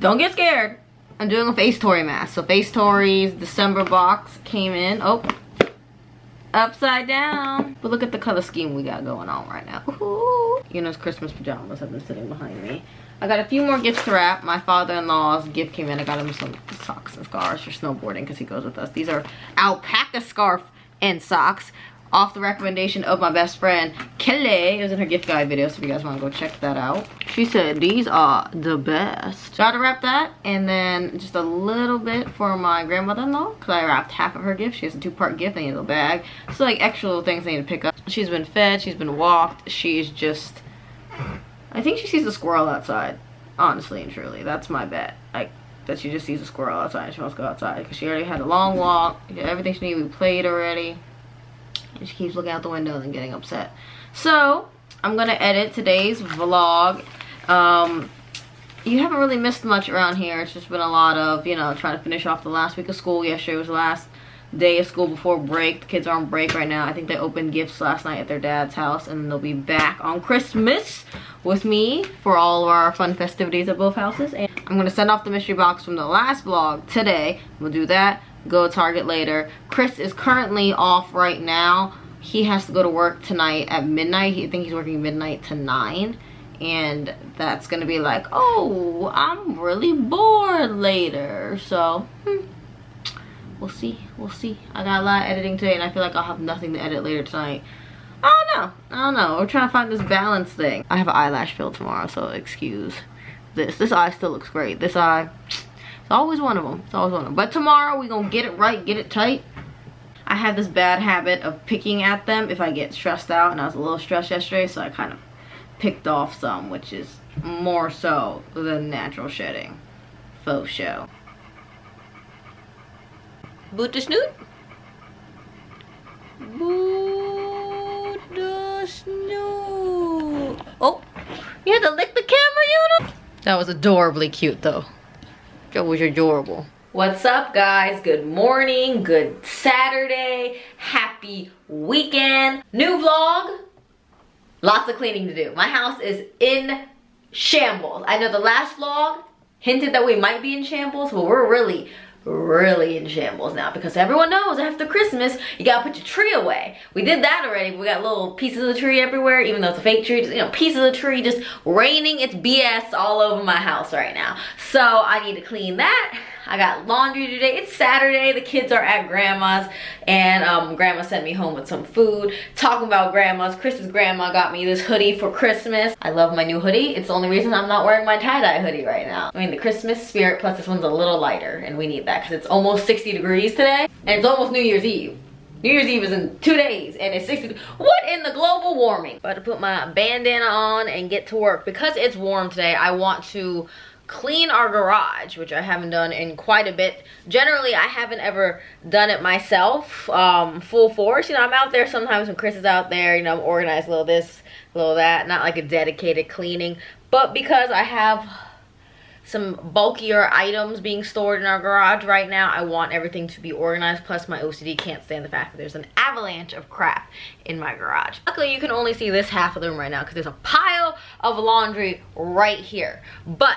Don't get scared. I'm doing a FaceTory mask. So FaceTory's December box came in. Oh, upside down. But look at the color scheme we got going on right now. Ooh. Yuna's Christmas pajamas have been sitting behind me. I got a few more gifts to wrap. My father-in-law's gift came in. I got him some socks and scarves for snowboarding because he goes with us. These are alpaca scarf and socks, off the recommendation of my best friend, Kelly. It was in her gift guide video, so if you guys wanna go check that out. She said, these are the best. So I had to wrap that, and then just a little bit for my grandmother-in-law, cause I wrapped half of her gift. She has a 2-part gift, I need a little bag. So like extra little things I need to pick up. She's been fed, she's been walked. She's just, I think she sees a squirrel outside, honestly and truly. That's my bet. Like, that she just sees a squirrel outside and she wants to go outside. Cause she already had a long walk, everything she needed, we played already. And she keeps looking out the window and getting upset. So, I'm gonna edit today's vlog. You haven't really missed much around here. It's just been a lot of, you know, trying to finish off the last week of school. Yesterday was the last day of school before break. The kids are on break right now. I think they opened gifts last night at their dad's house. And they'll be back on Christmas with me for all of our fun festivities at both houses. And I'm gonna send off the mystery box from the last vlog today. We'll do that. Go to Target later. Chris is currently off right now. He has to go to work tonight at midnight. I think he's working midnight to 9. And that's going to be like, oh, I'm really bored later. So, we'll see. We'll see. I got a lot of editing today and I feel like I'll have nothing to edit later tonight. I don't know. I don't know. We're trying to find this balance thing. I have an eyelash fill tomorrow, so excuse this. This eye still looks great. This eye, always one of them. It's always one of them. But tomorrow we're gonna get it right, get it tight. I have this bad habit of picking at them if I get stressed out, and I was a little stressed yesterday, so I kind of picked off some, which is more so than natural shedding. Faux show. Boot the snoot. Boot the snoot. Oh, you had to lick the camera, Yuna. That was adorably cute though. That was adorable. What's up, guys? Good morning, good Saturday, happy weekend. New vlog, lots of cleaning to do. My house is in shambles. I know the last vlog hinted that we might be in shambles, but we're really in shambles now because everyone knows after Christmas you gotta put your tree away. We did that already, but we got little pieces of the tree everywhere, even though it's a fake tree, just, you know, pieces of the tree just raining its BS all over my house right now. So I need to clean that. I got laundry today. It's Saturday. The kids are at grandma's, and grandma sent me home with some food. Talking about grandma's, Chris's grandma got me this hoodie for Christmas. I love my new hoodie. It's the only reason I'm not wearing my tie-dye hoodie right now. I mean, the Christmas spirit, plus this one's a little lighter, and we need that because it's almost 60 degrees today, and it's almost New Year's Eve. New Year's Eve is in 2 days, and it's 60. What in the global warming? About to put my bandana on and get to work. Because it's warm today, I want to clean our garage, which I haven't done in quite a bit. Generally, I haven't ever done it myself full force. You know, I'm out there sometimes when Chris is out there, you know, I'm organized a little this, a little that, not like a dedicated cleaning. But because I have some bulkier items being stored in our garage right now, I want everything to be organized. Plus my OCD can't stand the fact that there's an avalanche of crap in my garage. Luckily, you can only see this half of the room right now because there's a pile of laundry right here. But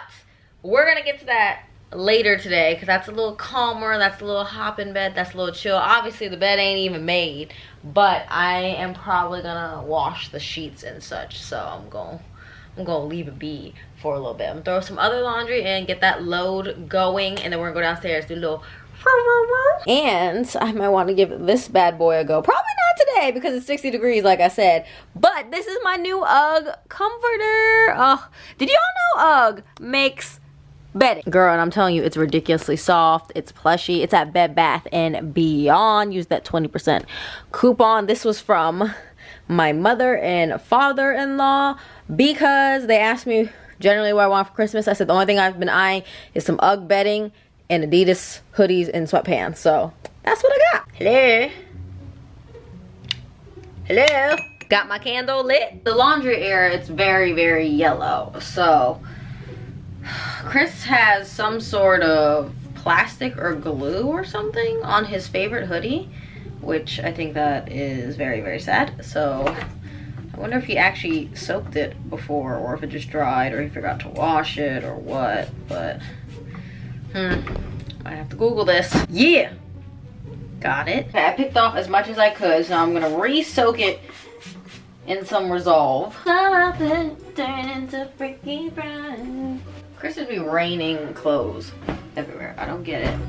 we're gonna get to that later today because that's a little calmer, that's a little hop in bed, that's a little chill. Obviously the bed ain't even made, but I am probably gonna wash the sheets and such, so I'm gonna leave it be for a little bit. I'm gonna throw some other laundry and get that load going, and then we're gonna go downstairs, do a little and I might want to give this bad boy a go. Probably not today because it's 60 degrees like I said, but this is my new UGG comforter. Oh, did y'all know UGG makes bedding? Girl, and I'm telling you, it's ridiculously soft, it's plushy. It's at Bed Bath & Beyond. Use that 20% coupon. This was from my mother and father-in-law because they asked me generally what I want for Christmas. I said the only thing I've been eyeing is some UGG bedding and Adidas hoodies and sweatpants. So that's what I got. Hello. Hello. Got my candle lit. The laundry area, it's very yellow. So Chris has some sort of plastic or glue or something on his favorite hoodie, which I think that is very sad. So I wonder if he actually soaked it before or if it just dried or he forgot to wash it or what, but Might have to Google this. Yeah, got it. Okay, I picked off as much as I could, so I'm gonna re-soak it in some Resolve. Turn into freaking brown. Chris would be raining clothes everywhere. I don't get it.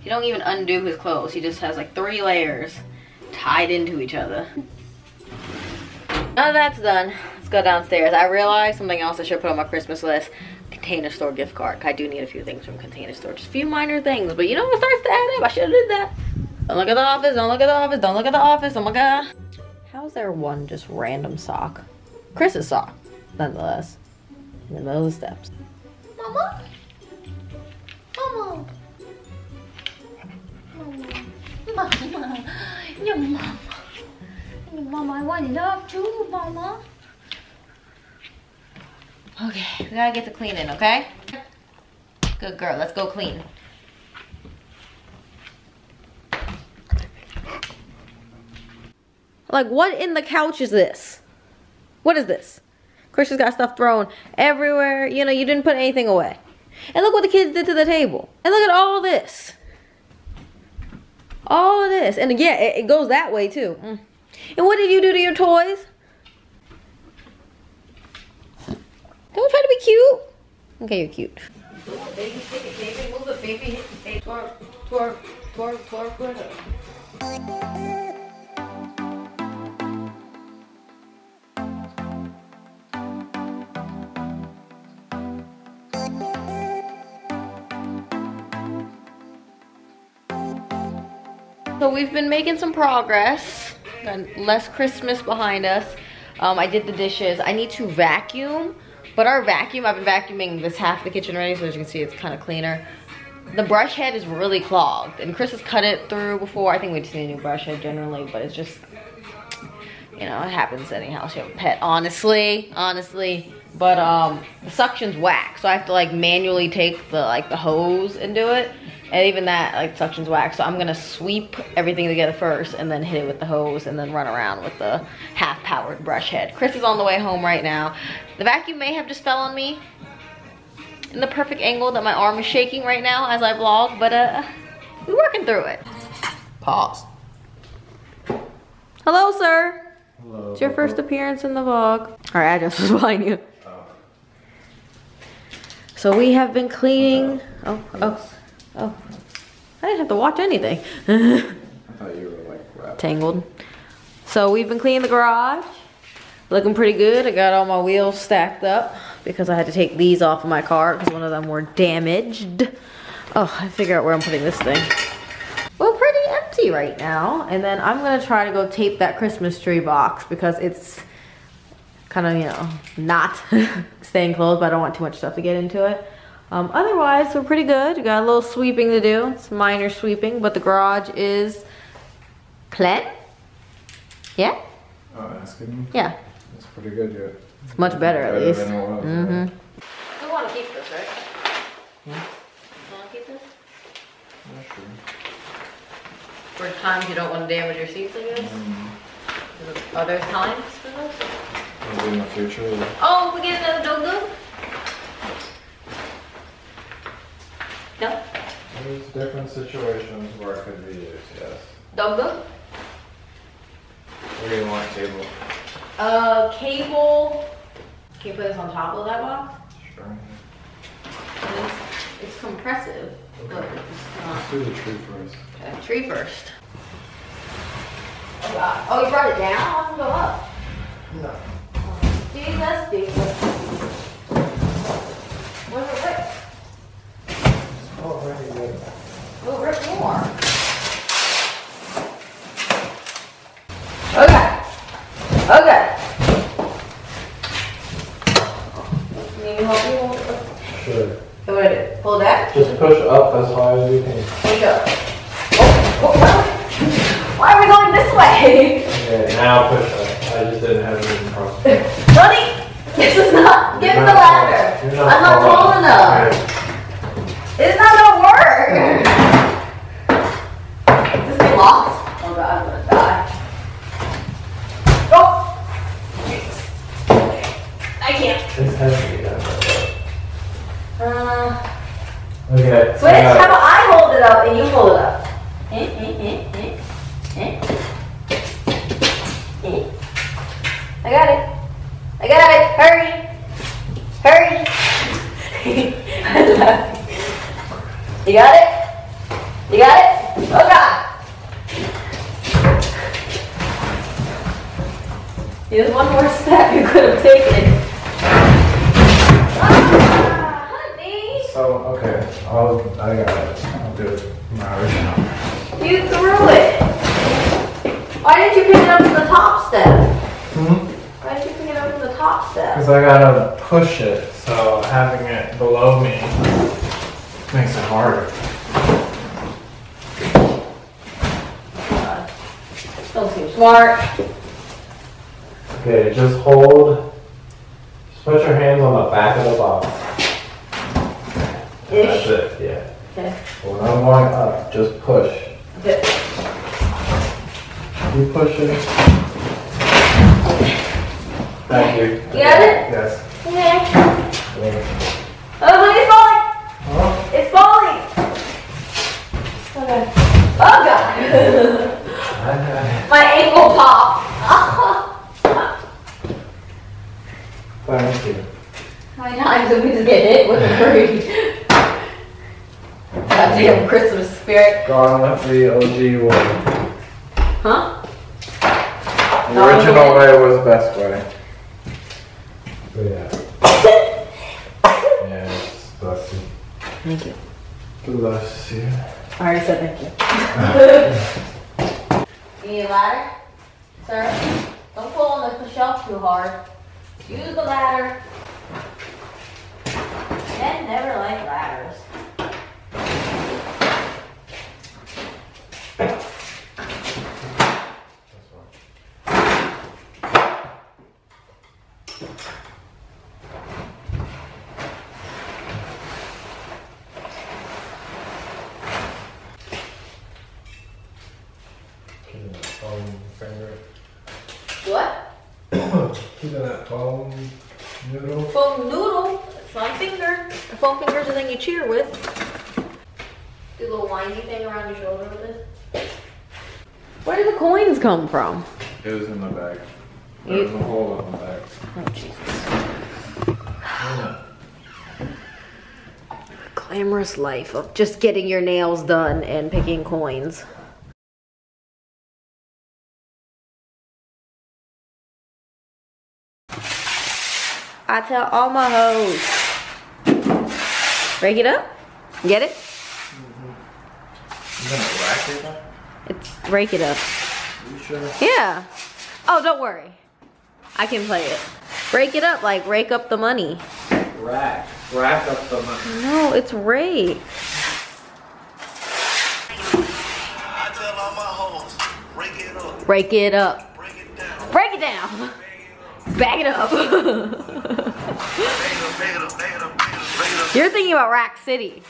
He don't even undo his clothes. He just has like 3 layers tied into each other. Now that's done, let's go downstairs. I realized something else I should put on my Christmas list. Container Store gift card. I do need a few things from Container Store. Just a few minor things, but you know, it starts to add up. I should have did that. Don't look at the office, don't look at the office, don't look at the office. Oh my God. How's there one just random sock? Chris's sock, nonetheless, in the middle of the steps. Mama? Mama? Mama, your mama, your mama, I want love too, mama. Okay, we gotta get to cleaning, okay? Good girl, let's go clean. Like, what in the couch is this? What is this? Chris has got stuff thrown everywhere. You know, you didn't put anything away. And look what the kids did to the table. And look at all this. All of this, and yeah, it goes that way too. And what did you do to your toys? Don't try to be cute. Okay, you're cute. Move it, baby, stick it, baby, move it, baby, hit the baby. Twerk, twerk, twerk, twerk, twerk. So we've been making some progress. Got less Christmas behind us. I did the dishes. I need to vacuum, but our vacuum, I've been vacuuming this half the kitchen already, so as you can see, it's kind of cleaner. The brush head is really clogged, and Chris has cut it through before. I think we just need a new brush head generally, but it's just, you know, it happens to any house you have a pet, honestly. But the suction's whack, so I have to like manually take the hose and do it. And even that, like, suction's whack, so I'm gonna sweep everything together first and then hit it with the hose and then run around with the half-powered brush head. Chris is on the way home right now. The vacuum may have just fell on me in the perfect angle that my arm is shaking right now as I vlog, but we're working through it. Pause. Hello, sir. Hello. It's your first appearance in the vlog. Our address was behind you. Oh. So we have been cleaning. Oh, I didn't have to watch anything. I thought you were like wrapped. Tangled. So we've been cleaning the garage. Looking pretty good. I got all my wheels stacked up because I had to take these off of my car because one of them were damaged. Oh, I figure out where I'm putting this thing. We're pretty empty right now. And then I'm gonna try to go tape that Christmas tree box because it's kind of, you know, not staying closed, but I don't want too much stuff to get into it. Otherwise, we're pretty good. We got a little sweeping to do. It's minor sweeping, but the garage is clean. Yeah? Oh, asking me? Yeah. It's pretty good, yeah. It's much better, at least. We want to keep this, right? Yeah. You want to keep this? Yeah, sure. For times you don't want to damage your seats, I guess? Are there times for this? Maybe in the future. Oh, we get another dog-dog? No. There's different situations where it could be used, yes. Dongle? What do you want, cable? Cable. Can you put this on top of that box? Sure. It's compressive. Okay. But it's not. Let's do the tree first. Okay, tree first. Oh, God. Oh, you brought it down? I want to go up. No. Oh, Jesus, Jesus. Where's it ripped? Oh, really good. We'll rip more. Okay. Okay. Need me help you? Sure. What do I do? Pull that? Just push up as high as you can. Push up. Oh, oh, why are we going this way? Okay, now push up. I just didn't have anything cross. Buddy, this is not. Give me the ladder. I'm not tall enough. Right. It's not gonna work! Is this thing locked? Oh God, I'm gonna die. Oh! I can't. This has to be done. Okay. Switch! up and you pull it up. I got it. I got it. Hurry. Hurry. I love it. You got it? You got it? Oh God. There's one more step you could have taken. Oh, okay. I got it. I'll do it. Not right now. You threw it. Why did you pick it up from the top step? Hmm? Why did you pick it up from the top step? Because I gotta push it, so having it below me makes it harder. God. Don't seem smart. Okay, just hold. Just put your hands on the back of the box. That's it, yeah. Okay. When I'm going up, just push. Okay. You push it. Thank you. You got it? Yes. Okay. Yeah. Oh, look, it's falling! Huh? It's falling! Okay. Oh, God! Okay. My ankle popped. Thank you. How many times did we just get hit with a bird? Goddamn Christmas spirit. Gone with the OG way. Huh? The original way was the best way. But yeah. Yeah, it's blessed. Thank you. Bless you. I already said thank you. You need a ladder? Sir? Don't pull on the shelf too hard. Use the ladder. Men never like ladders. Cheer with. Do a little windy thing around your shoulder with it. Where did the coins come from? It was in the bag. There was a hole in the bag. Oh, Jesus. Yeah. The glamorous life of just getting your nails done and picking coins. I tell all my hoes. Break it up? Get it? Mm-hmm. You gonna rack it up? It's break it up. Are you sure? Yeah. Oh, don't worry. I can play it. Break it up, like rake up the money. Rack. Rack up the money. No, it's rake. I tell all my hoes, break it up. Break it up. Break it down. Break it down. Bag it up. You're thinking about Rack City.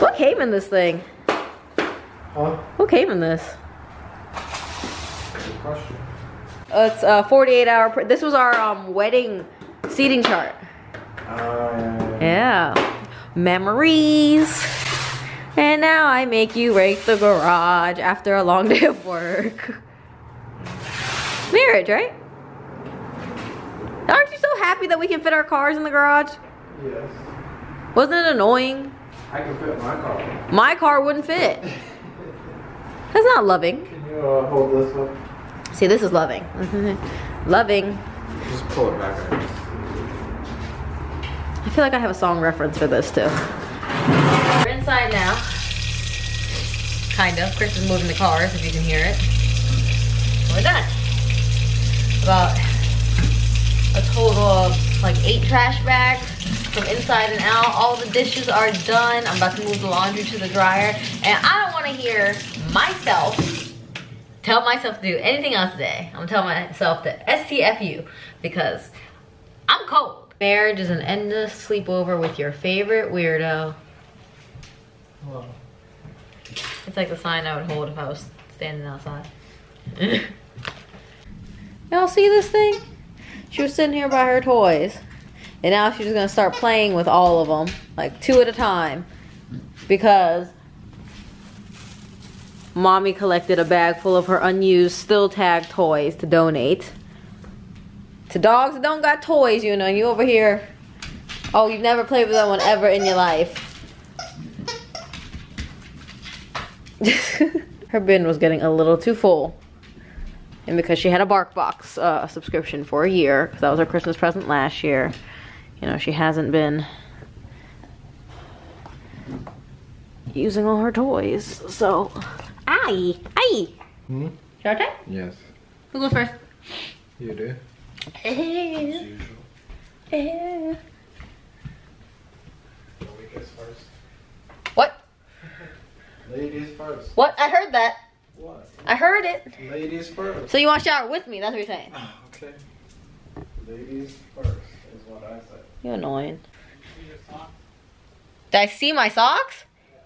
What came in this thing? Huh? What came in this? Good question. It's a 48-hour. This was our wedding seating chart. Yeah. Memories. And now I make you rake the garage after a long day of work. Marriage, right? Aren't you so happy that we can fit our cars in the garage? Yes. Wasn't it annoying? I can fit my car. My car wouldn't fit. That's not loving. Can you hold this one? See, this is loving. Loving. Just pull it back. I feel like I have a song reference for this too. We're inside now. Kind of. Chris is moving the cars, if you can hear it. We're done. About a total of like 8 trash bags from inside and out. All the dishes are done. I'm about to move the laundry to the dryer. And I don't want to hear myself tell myself to do anything else today. I'm telling myself to STFU because I'm cold. Marriage is an endless sleepover with your favorite weirdo. Hello. It's like the sign I would hold if I was standing outside. Y'all see this thing? She was sitting here by her toys. And now she's just gonna start playing with all of them. Like 2 at a time. because mommy collected a bag full of her unused, still tagged toys to donate to dogs that don't got toys, you know, and you over here. Oh, you've never played with someone ever in your life. Her bin was getting a little too full. And because she had a BarkBox subscription for a year, because that was her Christmas present last year, you know, she hasn't been using all her toys, so. Aye, aye. Hmm? Your turn? Yes. Who goes first? You do. As usual. Ladies first. What? Ladies first. What? I heard that. What? I heard it. Ladies first. So you want to shower with me? That's what you're saying. Oh, okay. Ladies first is what I said. You're annoying. Did you see your socks? Did I see my socks? Yeah,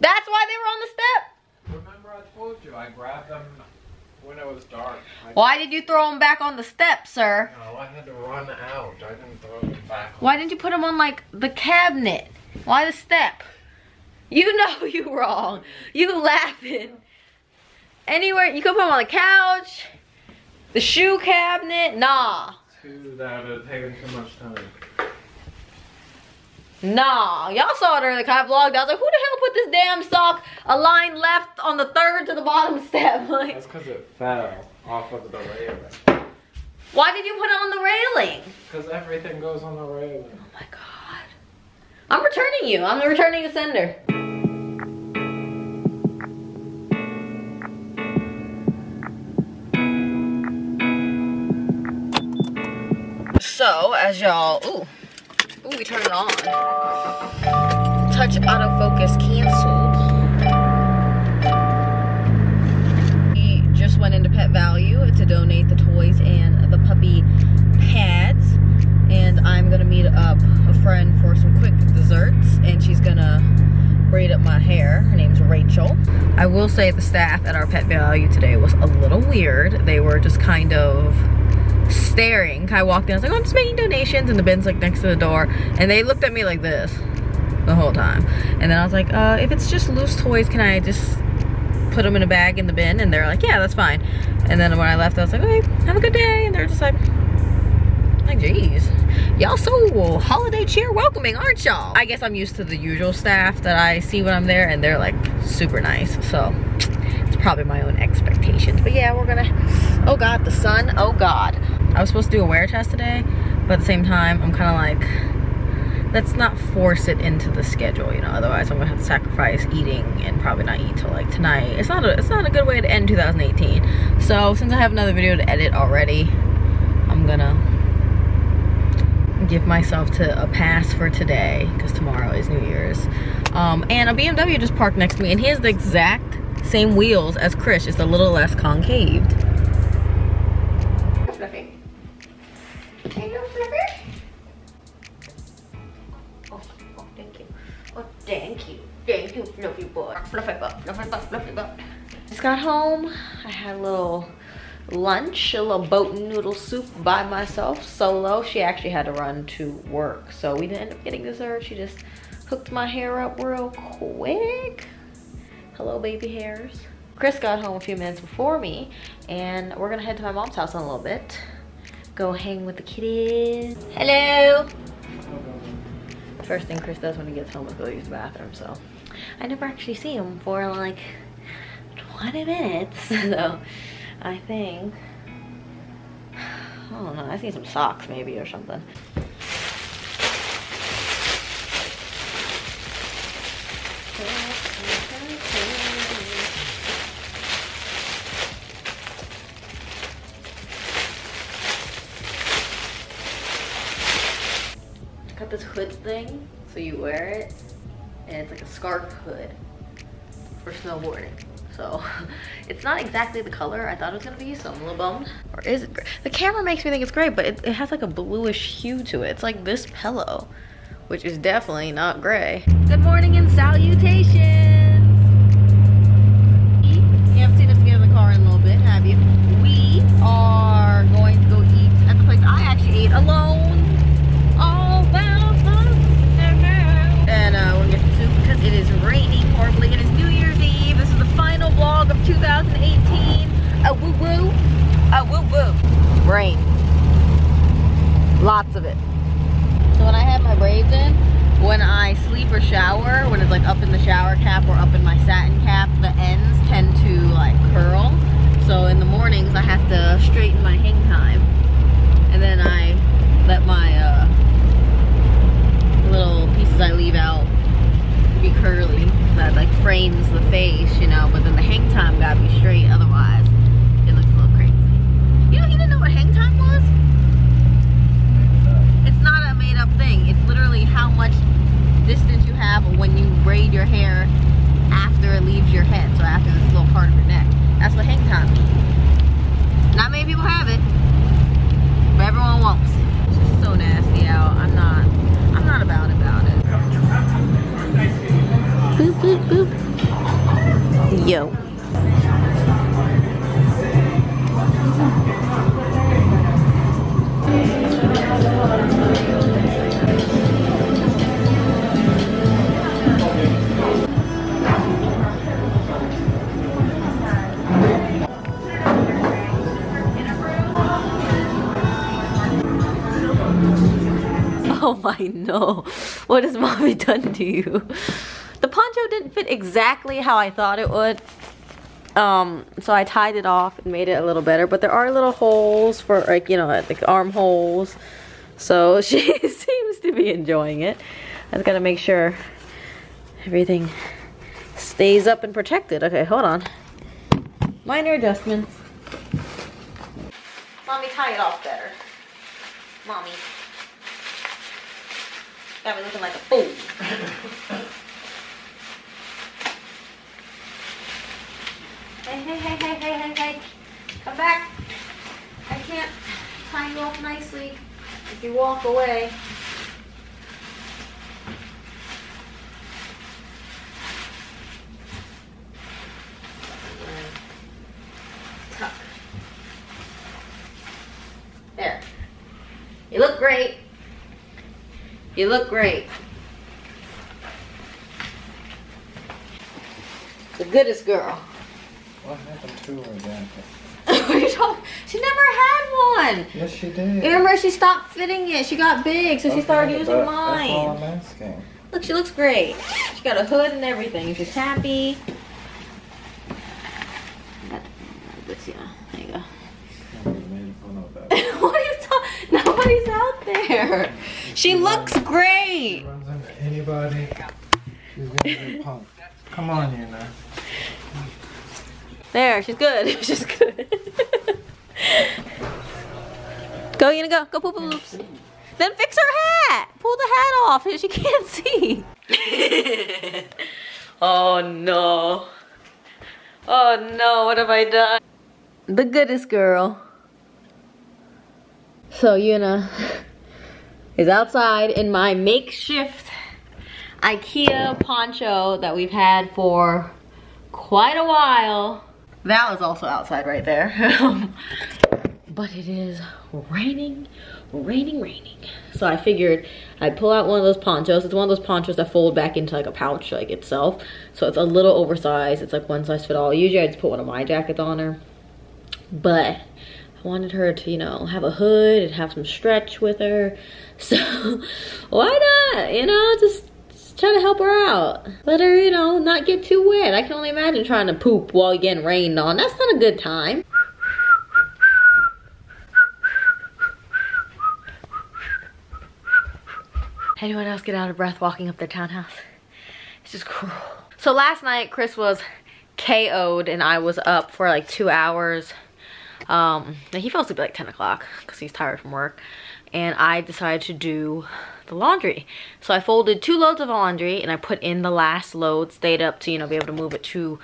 that's why they were on the step. Remember I told you I grabbed them when it was dark. Why did you throw them back on the step, sir? No, I had to run out. I didn't throw them back. Why didn't you put them on like the cabinet? Why the step? You know you wrong. You laughing. Anywhere, you could put them on the couch, the shoe cabinet, nah. That would have taken too much time. Nah, y'all saw it earlier, I vlogged, I was like, who the hell put this damn sock a line left on the third to the bottom step? Like, that's because it fell off of the railing. Why did you put it on the railing? Because everything goes on the railing. Oh my God. I'm returning you, I'm returning the sender. So, as y'all, ooh, we turn it on. Touch autofocus canceled. We just went into Pet Valu to donate the toys and the puppy pads. And I'm gonna meet up a friend for some quick desserts, and she's gonna braid up my hair. Her name's Rachel. I will say the staff at our Pet Valu today was a little weird. They were just kind of staring. I walked in, I was like, oh, I'm just making donations, and the bin's like next to the door, and they looked at me like this the whole time. And then I was like, if it's just loose toys, can I just put them in a bag in the bin? And they're like, yeah, that's fine. And then when I left, I was like, okay, have a good day. And they're just like, geez, y'all so holiday cheer welcoming, aren't y'all? I guess I'm used to the usual staff that I see when I'm there, and they're like super nice, so it's probably my own expectations. But yeah, we're gonna, oh God, the sun, oh God. I was supposed to do a wear test today, but at the same time, I'm kind of like, let's not force it into the schedule, you know, otherwise I'm gonna have to sacrifice eating and probably not eat till like tonight. It's not a good way to end 2018. So since I have another video to edit already, I'm gonna give myself to a pass for today, because tomorrow is New Year's. And a BMW just parked next to me, and he has the exact same wheels as Chris, just a little less concaved. Thank you, fluffy boy. Fluffy butt, fluffy butt, fluffy butt. Just got home. I had a little lunch, a little boat noodle soup by myself, solo. She actually had to run to work, so we didn't end up getting dessert. She just hooked my hair up real quick. Hello, baby hairs. Chris got home a few minutes before me, and we're gonna head to my mom's house in a little bit. Go hang with the kitties. Hello. First thing Chris does when he gets home is go use the bathroom, so I never actually see him for like 20 minutes. So I think, I don't know, I see some socks maybe or something. Got this hood thing, so you wear it, and it's like a scarf hood for snowboarding. So it's not exactly the color I thought it was gonna be, so I'm a little bummed. Or is it gray? The camera makes me think it's gray, but it has like a bluish hue to it. It's like this pillow, which is definitely not gray. Good morning and salutations. You haven't seen us get in the car in a little bit, have you? We are going to go eat at the place I actually ate alone. And we're gonna get some soup shower cap or up in my satin cap, the ends tend to like curl. So in the mornings I have to straighten my hang time, and then I let my little pieces I leave out be curly. That like frames the face, you know, but then the hang time gotta be straight, otherwise it looks a little crazy. You know, he didn't know what hang time was? It's not a made up thing. It's literally how much distance you have when you braid your hair after it leaves your head, so after this little part of your neck. That's what hang time means. Not many people have it, but everyone wants it. It's just so nasty out. I'm not about it. Boop, boop, boop. Yo. Oh my no. What has mommy done to you? The poncho didn't fit exactly how I thought it would. So I tied it off and made it a little better. But there are little holes for, like, you know, like armholes. So she seems to be enjoying it. I just gotta make sure everything stays up and protected. Okay, hold on. Minor adjustments. Mommy, tie it off better. Mommy. Got me looking like a fool. Hey. Come back. I can't tie you off nicely if you walk away. Tuck. There. You look great. You look great. The goodest girl. What happened to her jacket? She never had one. Yes, she did. You remember, she stopped fitting it. She got big, so okay, she started using mine. That's all I'm asking. Look, she looks great. She got a hood and everything. She's happy. There you go. What are you talking? Nobody's out there. She looks great. She runs into anybody. She's gonna be punk. Come on, Yuna. There, she's good. She's good. Go, Yuna, go. Go poop poops. Then fix her hat. Pull the hat off so she can't see. Oh no. Oh no, what have I done? The goodest girl. So Yuna is outside in my makeshift IKEA poncho that we've had for quite a while. Val is also outside right there. But it is raining. So I figured I'd pull out one of those ponchos. It's one of those ponchos that fold back into like a pouch like itself. So it's a little oversized. It's like one size fit all. Usually I just put one of my jackets on her. But wanted her to, you know, have a hood and have some stretch with her, so why not, you know, just try to help her out, let her, you know, not get too wet. I can only imagine trying to poop while getting rained on. That's not a good time. Anyone else get out of breath walking up their townhouse? It's just cruel. So last night Chris was KO'd and I was up for like 2 hours. He fell asleep at like 10 o'clock because he's tired from work, and I decided to do the laundry. So I folded 2 loads of laundry and I put in the last load, stayed up to, you know, be able to move it to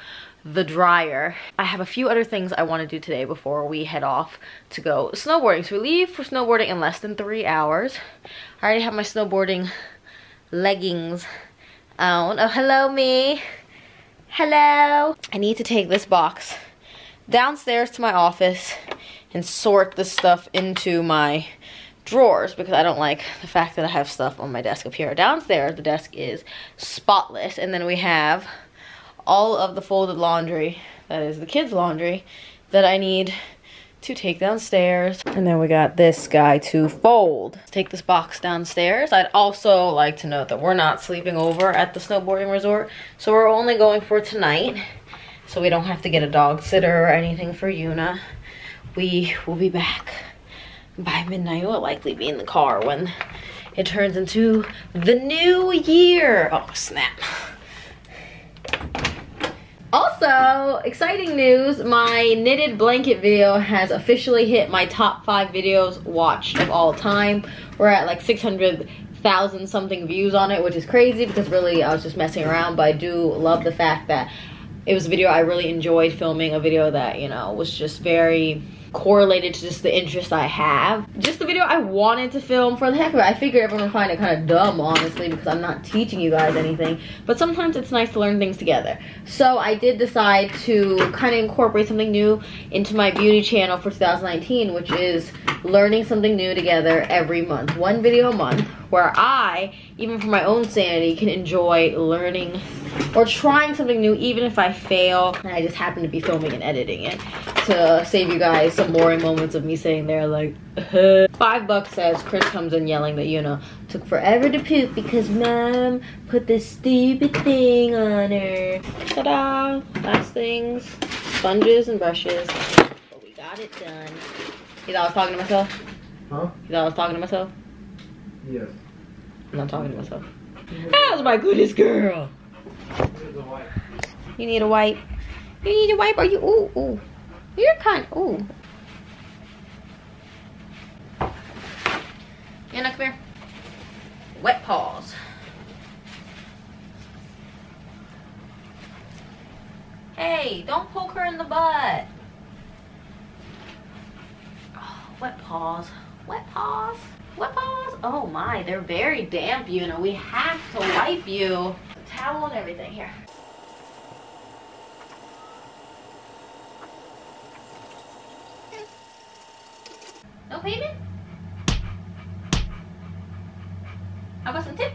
the dryer. I have a few other things I want to do today before we head off to go snowboarding. So we leave for snowboarding in less than 3 hours. I already have my snowboarding leggings on. Oh, hello me. Hello. I need to take this box downstairs to my office and sort this stuff into my drawers because I don't like the fact that I have stuff on my desk up here. Downstairs, the desk is spotless, and then we have all of the folded laundry, that is the kids' laundry, that I need to take downstairs. And then we got this guy to fold. Take this box downstairs. I'd also like to note that we're not sleeping over at the snowboarding resort, so we're only going for tonight. So we don't have to get a dog sitter or anything for Yuna. We will be back by midnight. We'll likely be in the car when it turns into the new year. Oh, snap. Also, exciting news, my knitted blanket video has officially hit my top 5 videos watched of all time. We're at like 600,000 something views on it, which is crazy because really I was just messing around, but I do love the fact that it was a video I really enjoyed filming, a video that, you know, was just very correlated to just the interest I have. Just the video I wanted to film for the heck of it. I figured everyone would find it kind of dumb, honestly, because I'm not teaching you guys anything. But sometimes it's nice to learn things together. So I did decide to kind of incorporate something new into my beauty channel for 2019, which is learning something new together every month. One video a month where I, even for my own sanity, can enjoy learning or trying something new even if I fail. And I just happen to be filming and editing it to save you guys some boring moments of me sitting there like, $5 says Chris comes in yelling that, you know, took forever to poop because mom put this stupid thing on her. Ta-da! Last things, sponges and brushes. But we got it done. You thought I was talking to myself? Huh? You thought I was talking to myself? Yes. I'm not talking to myself. That was my goodest girl. You need a wipe. You need a wipe. Are you? Ooh, ooh. You're kind. Ooh. Anna, come here. Wet paws. Hey, don't poke her in the butt. Oh, wet paws. Wet paws. Wet paws. Oh my, they're very damp, you know. We have to wipe you. Towel and everything here. No payment? How about some tip?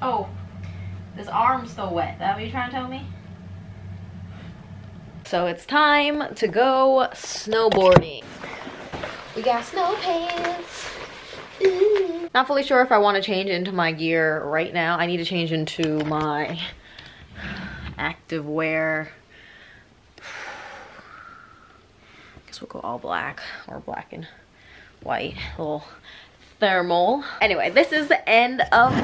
Oh, this arm's still wet. That what you're trying to tell me? So it's time to go snowboarding. We got snow pants. Ooh. Not fully sure if I want to change into my gear right now. I need to change into my active wear. Guess we'll go all black or black and white. A little thermal. Anyway, this is the end of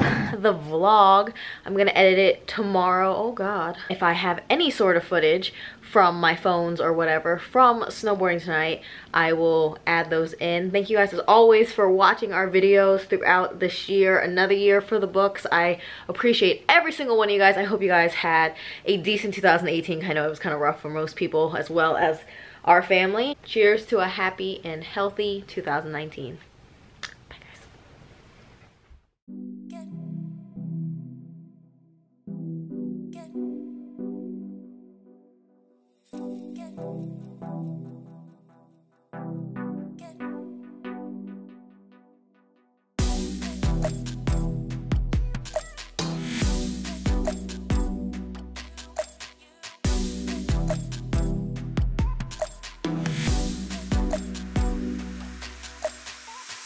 the vlog. I'm gonna edit it tomorrow. Oh god. If I have any sort of footage from my phones or whatever from snowboarding tonight, I will add those in. Thank you guys as always for watching our videos throughout this year, another year for the books. I appreciate every single one of you guys. I hope you guys had a decent 2018. I know it was kind of rough for most people as well as our family. Cheers to a happy and healthy 2019.